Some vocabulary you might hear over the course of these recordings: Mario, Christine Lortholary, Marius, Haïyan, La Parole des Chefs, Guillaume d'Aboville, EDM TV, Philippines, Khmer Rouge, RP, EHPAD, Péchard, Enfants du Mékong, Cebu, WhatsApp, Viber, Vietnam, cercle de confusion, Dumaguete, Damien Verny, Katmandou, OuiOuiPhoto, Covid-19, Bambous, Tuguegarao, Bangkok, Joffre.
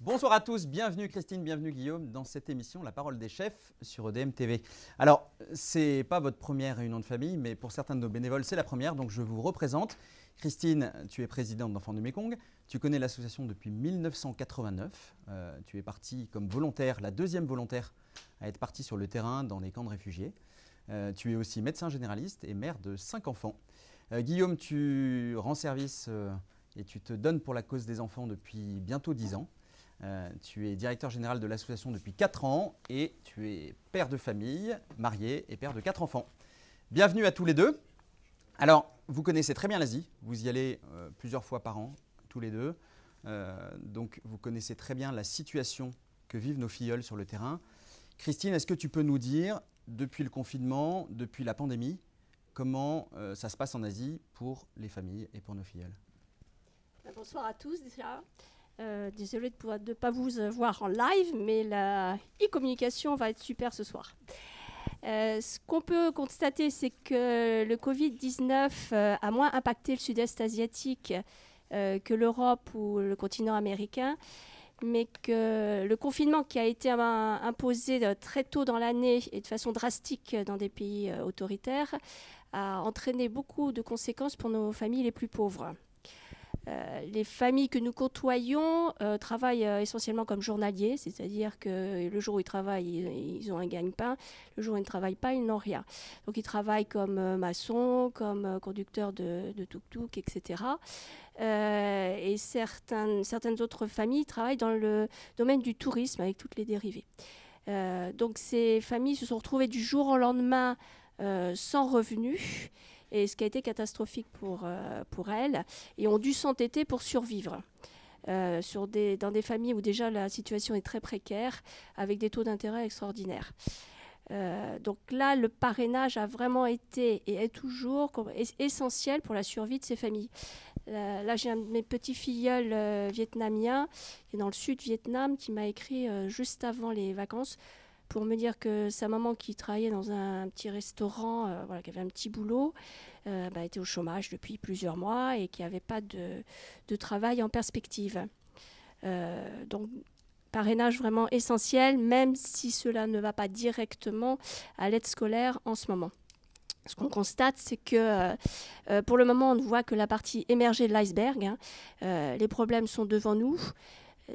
Bonsoir à tous, bienvenue Christine, bienvenue Guillaume dans cette émission La Parole des Chefs sur EDM TV. Alors, c'est pas votre première réunion de famille, mais pour certains de nos bénévoles, c'est la première, donc je vous représente. Christine, tu es présidente d'Enfants du Mékong, tu connais l'association depuis 1989, tu es partie comme volontaire, la deuxième volontaire à être partie sur le terrain dans les camps de réfugiés. Tu es aussi médecin généraliste et mère de 5 enfants. Guillaume, tu rends service et tu te donnes pour la cause des enfants depuis bientôt 10 ans. Tu es directeur général de l'association depuis 4 ans et tu es père de famille, marié et père de 4 enfants. Bienvenue à tous les deux. Alors, vous connaissez très bien l'Asie, vous y allez plusieurs fois par an, tous les deux. Donc, vous connaissez très bien la situation que vivent nos filleuls sur le terrain. Christine, est-ce que tu peux nous dire, depuis le confinement, depuis la pandémie, comment ça se passe en Asie pour les familles et pour nos filleuls? Bonsoir à tous déjà. Désolée de ne pas vous voir en live, mais la e-communication va être super ce soir. Ce qu'on peut constater, c'est que le Covid-19 a moins impacté le sud-est asiatique que l'Europe ou le continent américain, mais que le confinement qui a été imposé très tôt dans l'année et de façon drastique dans des pays autoritaires a entraîné beaucoup de conséquences pour nos familles les plus pauvres. Les familles que nous côtoyons travaillent essentiellement comme journaliers, c'est-à-dire que le jour où ils travaillent, ils ont un gagne-pain, le jour où ils ne travaillent pas, ils n'ont rien. Donc ils travaillent comme maçons, comme conducteurs de tuk-tuk, etc. Et certaines autres familles travaillent dans le domaine du tourisme avec toutes les dérivées. Donc ces familles se sont retrouvées du jour au lendemain sans revenus, et ce qui a été catastrophique pour elles, et ont dû s'entêter pour survivre dans des familles où déjà la situation est très précaire, avec des taux d'intérêt extraordinaires. Donc là, le parrainage a vraiment été et est toujours essentiel pour la survie de ces familles. Là, j'ai un de mes petits filleuls vietnamiens, qui est dans le sud Vietnam, qui m'a écrit juste avant les vacances, pour me dire que sa maman qui travaillait dans un petit restaurant, voilà, qui avait un petit boulot, était au chômage depuis plusieurs mois et qui n'avait pas de travail en perspective. Donc, parrainage vraiment essentiel, même si cela ne va pas directement à l'aide scolaire en ce moment. Ce qu'on constate, c'est que pour le moment, on ne voit que la partie émergée de l'iceberg, hein. Les problèmes sont devant nous.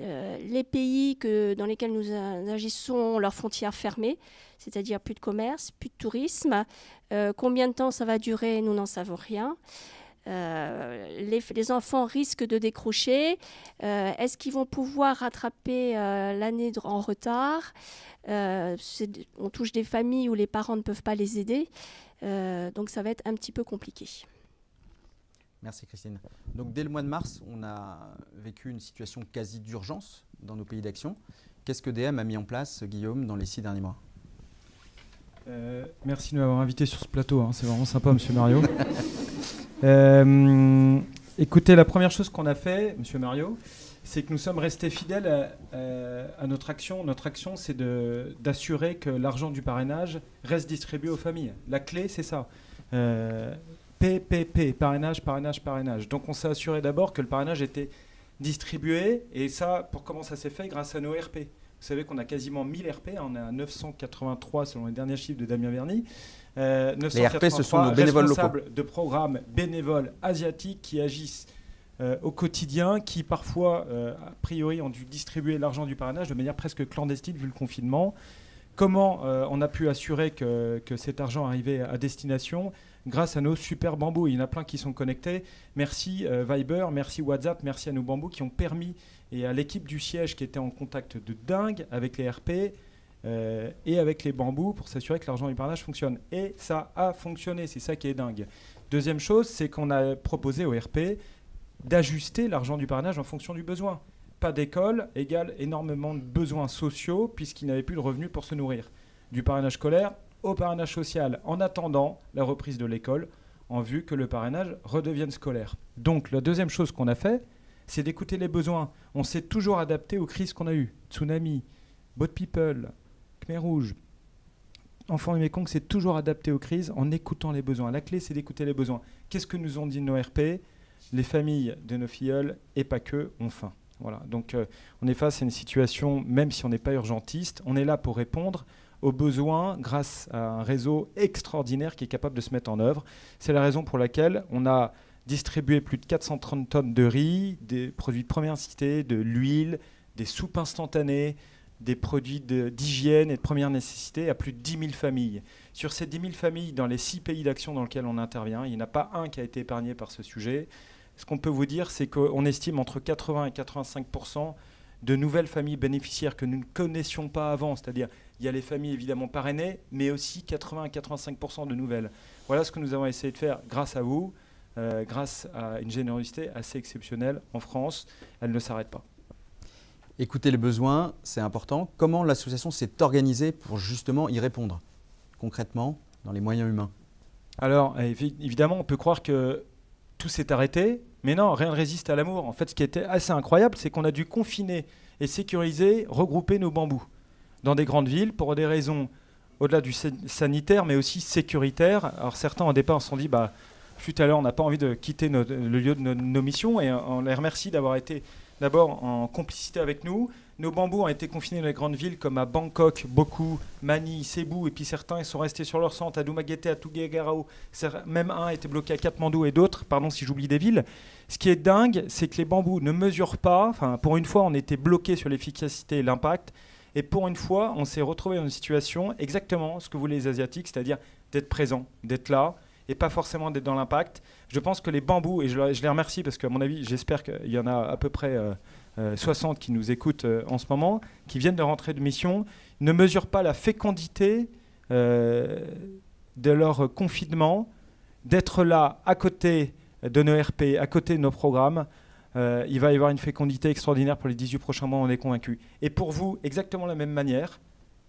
Les pays dans lesquels nous agissons ont leurs frontières fermées, c'est-à-dire plus de commerce, plus de tourisme. Combien de temps ça va durer, nous n'en savons rien. Les enfants risquent de décrocher. Est-ce qu'ils vont pouvoir rattraper l'année en retard? On touche des familles où les parents ne peuvent pas les aider. Donc ça va être un petit peu compliqué. Merci Christine. Donc dès le mois de mars, on a vécu une situation quasi d'urgence dans nos pays d'action. Qu'est-ce que EDM a mis en place, Guillaume, dans les 6 derniers mois? Merci de m'avoir invité sur ce plateau, hein. C'est vraiment sympa, monsieur Mario. Écoutez, la première chose qu'on a fait, monsieur Mario, c'est que nous sommes restés fidèles à notre action. Notre action, c'est d'assurer que l'argent du parrainage reste distribué aux familles. La clé, c'est ça. PPP, parrainage, parrainage, parrainage. Donc on s'est assuré d'abord que le parrainage était distribué, et ça, pour comment ça s'est fait, grâce à nos RP. Vous savez qu'on a quasiment 1000 RP, hein, on est à 983 selon les derniers chiffres de Damien Verny. 983 les RP, ce sont nos bénévoles responsables locaux de programmes bénévoles asiatiques qui agissent au quotidien, qui parfois, a priori, ont dû distribuer l'argent du parrainage de manière presque clandestine vu le confinement. Comment on a pu assurer que cet argent arrivait à destination? Grâce à nos super Bambous. Il y en a plein qui sont connectés. Merci Viber, merci WhatsApp, merci à nos Bambous qui ont permis, et à l'équipe du siège qui était en contact de dingue avec les RP et avec les Bambous pour s'assurer que l'argent du parrainage fonctionne. Et ça a fonctionné, c'est ça qui est dingue. Deuxième chose, c'est qu'on a proposé aux RP d'ajuster l'argent du parrainage en fonction du besoin. Pas d'école égale énormément de besoins sociaux puisqu'ils n'avaient plus de revenus pour se nourrir. Du parrainage scolaire au parrainage social, en attendant la reprise de l'école, en vue que le parrainage redevienne scolaire. Donc la deuxième chose qu'on a fait, c'est d'écouter les besoins. On s'est toujours adapté aux crises qu'on a eues. Tsunami, Bot People, Khmer Rouge, Enfants du Mékong, s'est toujours adapté aux crises en écoutant les besoins. La clé, c'est d'écouter les besoins. Qu'est-ce que nous ont dit nos RP? Les familles de nos filleuls, et pas que, ont faim. Voilà. Donc on est face à une situation, même si on n'est pas urgentiste, on est là pour répondre aux besoins grâce à un réseau extraordinaire qui est capable de se mettre en œuvre. C'est la raison pour laquelle on a distribué plus de 430 tonnes de riz, des produits de première nécessité, de l'huile, des soupes instantanées, des produits d'hygiène et de première nécessité à plus de 10 000 familles. Sur ces 10 000 familles, dans les 6 pays d'action dans lesquels on intervient, il n'y en a pas un qui a été épargné par ce sujet. Ce qu'on peut vous dire, c'est qu'on estime entre 80 et 85% de nouvelles familles bénéficiaires que nous ne connaissions pas avant. C'est-à-dire, il y a les familles évidemment parrainées, mais aussi 80 à 85% de nouvelles. Voilà ce que nous avons essayé de faire grâce à vous, grâce à une générosité assez exceptionnelle en France. Elle ne s'arrête pas. Écouter les besoins, c'est important. Comment l'association s'est organisée pour justement y répondre, concrètement, dans les moyens humains? Alors, évidemment, on peut croire que tout s'est arrêté, mais non, rien ne résiste à l'amour. En fait, ce qui était assez incroyable, c'est qu'on a dû confiner et sécuriser, regrouper nos bambous dans des grandes villes pour des raisons au-delà du sanitaire, mais aussi sécuritaires. Alors certains, au départ, se sont dit, bah, tout à l'heure, on n'a pas envie de quitter le lieu de nos missions, et on les remercie d'avoir été d'abord en complicité avec nous. Nos bambous ont été confinés dans les grandes villes comme à Bangkok, Bokhu, Manille, Cebu, et puis certains sont restés sur leur centre à Dumaguete, à Tuguegarao. Même un a été bloqué à Katmandou et d'autres, pardon si j'oublie des villes. Ce qui est dingue, c'est que les bambous ne mesurent pas. Enfin, pour une fois, on était bloqué sur l'efficacité et l'impact. Et pour une fois, on s'est retrouvé dans une situation exactement ce que voulaient les Asiatiques, c'est-à-dire d'être présent, d'être là, et pas forcément d'être dans l'impact. Je pense que les bambous, et je les remercie parce qu'à mon avis, j'espère qu'il y en a à peu près 60 qui nous écoutent en ce moment, qui viennent de rentrer de mission, ne mesurent pas la fécondité de leur confinement, d'être là à côté de nos RP, à côté de nos programmes. Il va y avoir une fécondité extraordinaire pour les 18 prochains mois, on est convaincus. Et pour vous, exactement de la même manière,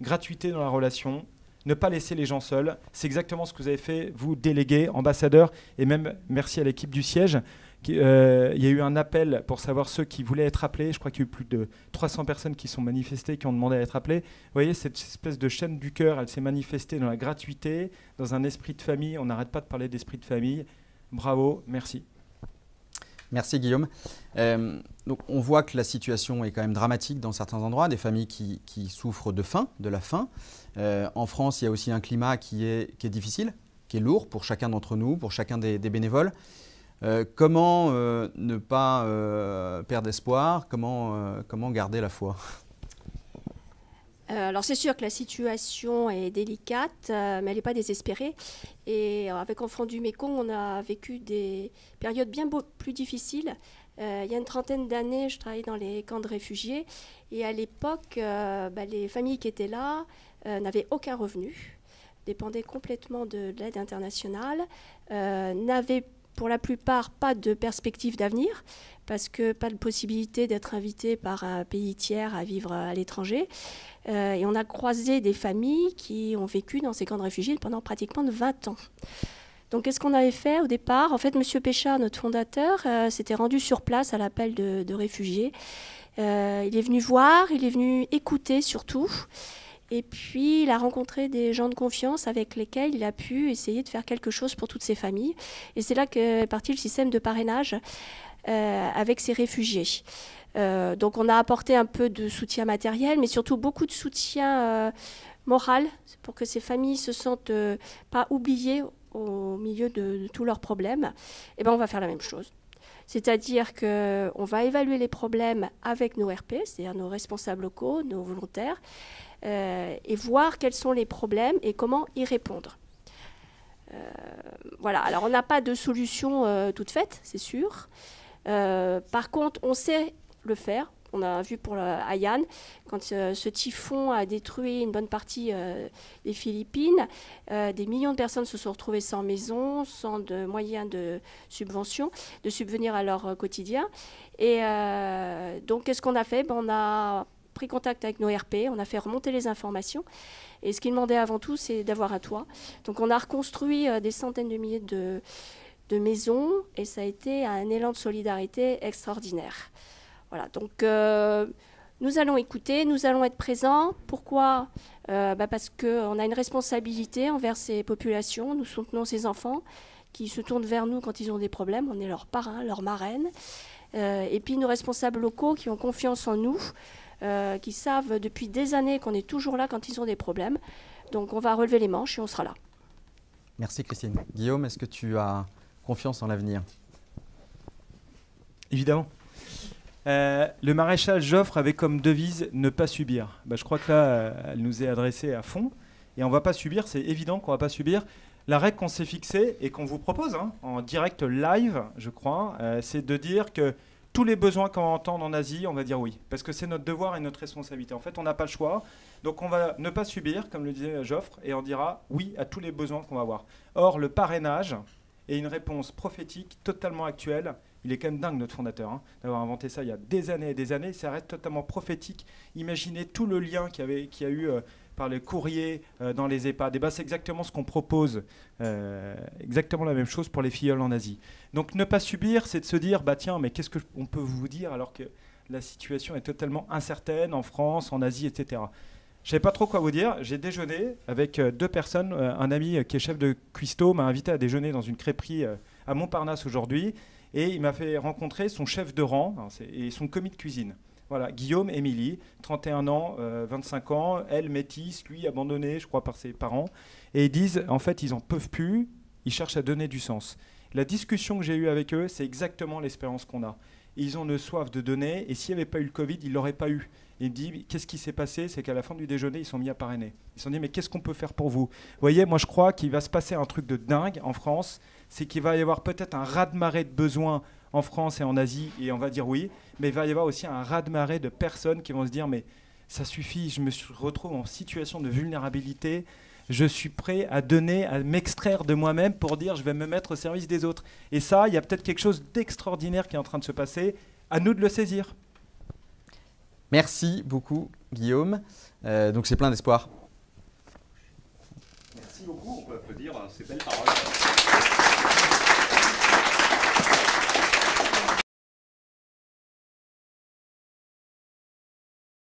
gratuité dans la relation, ne pas laisser les gens seuls. C'est exactement ce que vous avez fait, vous, délégués, ambassadeurs, et même merci à l'équipe du siège. Il y a eu un appel pour savoir ceux qui voulaient être appelés. Je crois qu'il y a eu plus de 300 personnes qui sont manifestées, qui ont demandé à être appelées. Vous voyez, cette espèce de chaîne du cœur, elle s'est manifestée dans la gratuité, dans un esprit de famille. On n'arrête pas de parler d'esprit de famille. Bravo, merci. Merci Guillaume. Donc on voit que la situation est quand même dramatique dans certains endroits, des familles qui souffrent de faim, de la faim. En France, il y a aussi un climat qui est difficile, qui est lourd pour chacun d'entre nous, pour chacun des bénévoles. Comment ne pas perdre espoir? Comment garder la foi? Alors c'est sûr que la situation est délicate, mais elle n'est pas désespérée. Et avec Enfants du Mékong, on a vécu des périodes bien plus difficiles. Il y a une trentaine d'années, je travaillais dans les camps de réfugiés. Et à l'époque, les familles qui étaient là n'avaient aucun revenu, dépendaient complètement de l'aide internationale, n'avaient pour la plupart pas de perspective d'avenir, parce que pas de possibilité d'être invité par un pays tiers à vivre à l'étranger. Et on a croisé des familles qui ont vécu dans ces camps de réfugiés pendant pratiquement 20 ans. Donc qu'est-ce qu'on avait fait au départ? En fait, M. Péchard, notre fondateur, s'était rendu sur place à l'appel de réfugiés. Il est venu voir, il est venu écouter surtout. Et puis, il a rencontré des gens de confiance avec lesquels il a pu essayer de faire quelque chose pour toutes ces familles. Et c'est là qu'est parti le système de parrainage avec ces réfugiés. Donc, on a apporté un peu de soutien matériel, mais surtout beaucoup de soutien moral pour que ces familles se sentent pas oubliées au milieu de tous leurs problèmes. Et ben, on va faire la même chose. C'est-à-dire qu'on va évaluer les problèmes avec nos RP, c'est-à-dire nos responsables locaux, nos volontaires, et voir quels sont les problèmes et comment y répondre. Voilà, alors on n'a pas de solution toute faite, c'est sûr. Par contre, on sait le faire. On a vu pour Haïyan, quand ce typhon a détruit une bonne partie des Philippines, des millions de personnes se sont retrouvées sans maison, sans moyens de subvention, de subvenir à leur quotidien. Et donc, qu'est-ce qu'on a fait? On a pris contact avec nos RP, on a fait remonter les informations. Et ce qu'ils demandaient avant tout, c'est d'avoir un toit. Donc, on a reconstruit des centaines de milliers de maisons, et ça a été un élan de solidarité extraordinaire. Voilà, donc nous allons écouter, nous allons être présents. Pourquoi? Parce qu'on a une responsabilité envers ces populations. Nous soutenons ces enfants qui se tournent vers nous quand ils ont des problèmes. On est leurs parrains, leurs marraines. Et puis nos responsables locaux qui ont confiance en nous, qui savent depuis des années qu'on est toujours là quand ils ont des problèmes. Donc on va relever les manches et on sera là. Merci Christine. Guillaume, est-ce que tu as confiance en l'avenir? Évidemment. Le maréchal Joffre avait comme devise ne pas subir. Bah, je crois que là, elle nous est adressée à fond. Et on ne va pas subir, c'est évident qu'on ne va pas subir. La règle qu'on s'est fixée et qu'on vous propose hein, en direct live, je crois, c'est de dire que tous les besoins qu'on va entendre en Asie, on va dire oui. Parce que c'est notre devoir et notre responsabilité. En fait, on n'a pas le choix. Donc on va ne pas subir, comme le disait Joffre, et on dira oui à tous les besoins qu'on va avoir. Or, le parrainage est une réponse prophétique totalement actuelle. Il est quand même dingue, notre fondateur, hein, d'avoir inventé ça il y a des années et des années. Ça reste totalement prophétique. Imaginez tout le lien qu'il y a eu par les courriers dans les EHPAD. Et ben, c'est exactement ce qu'on propose. Exactement la même chose pour les filleuls en Asie. Donc ne pas subir, c'est de se dire, bah, tiens, mais qu'est-ce qu'on peut vous dire alors que la situation est totalement incertaine en France, en Asie, etc. Je ne savais pas trop quoi vous dire. J'ai déjeuné avec deux personnes. Un ami qui est chef de cuistot m'a invité à déjeuner dans une crêperie à Montparnasse aujourd'hui. Et il m'a fait rencontrer son chef de rang et son commis de cuisine. Voilà, Guillaume, Émilie, 31 ans, 25 ans, elle métisse, lui abandonné, je crois, par ses parents. Et ils disent, en fait, ils n'en peuvent plus, ils cherchent à donner du sens. La discussion que j'ai eue avec eux, c'est exactement l'espérance qu'on a. Ils ont le soif de donner, et s'il n'y avait pas eu le Covid, ils ne l'auraient pas eu. Et ils me disent, qu'est-ce qui s'est passé? C'est qu'à la fin du déjeuner, ils sont mis à parrainer. Ils se sont dit, mais qu'est-ce qu'on peut faire pour vous? Vous voyez, moi, je crois qu'il va se passer un truc de dingue en France, c'est qu'il va y avoir peut-être un raz-de-marée de besoins en France et en Asie, et on va dire oui, mais il va y avoir aussi un raz-de-marée de personnes qui vont se dire, mais ça suffit, je me retrouve en situation de vulnérabilité, je suis prêt à donner, à m'extraire de moi-même pour dire, je vais me mettre au service des autres. Et ça, il y a peut-être quelque chose d'extraordinaire qui est en train de se passer, à nous de le saisir. Merci beaucoup, Guillaume. Donc c'est plein d'espoir. Merci beaucoup, on peut applaudir ces belles paroles.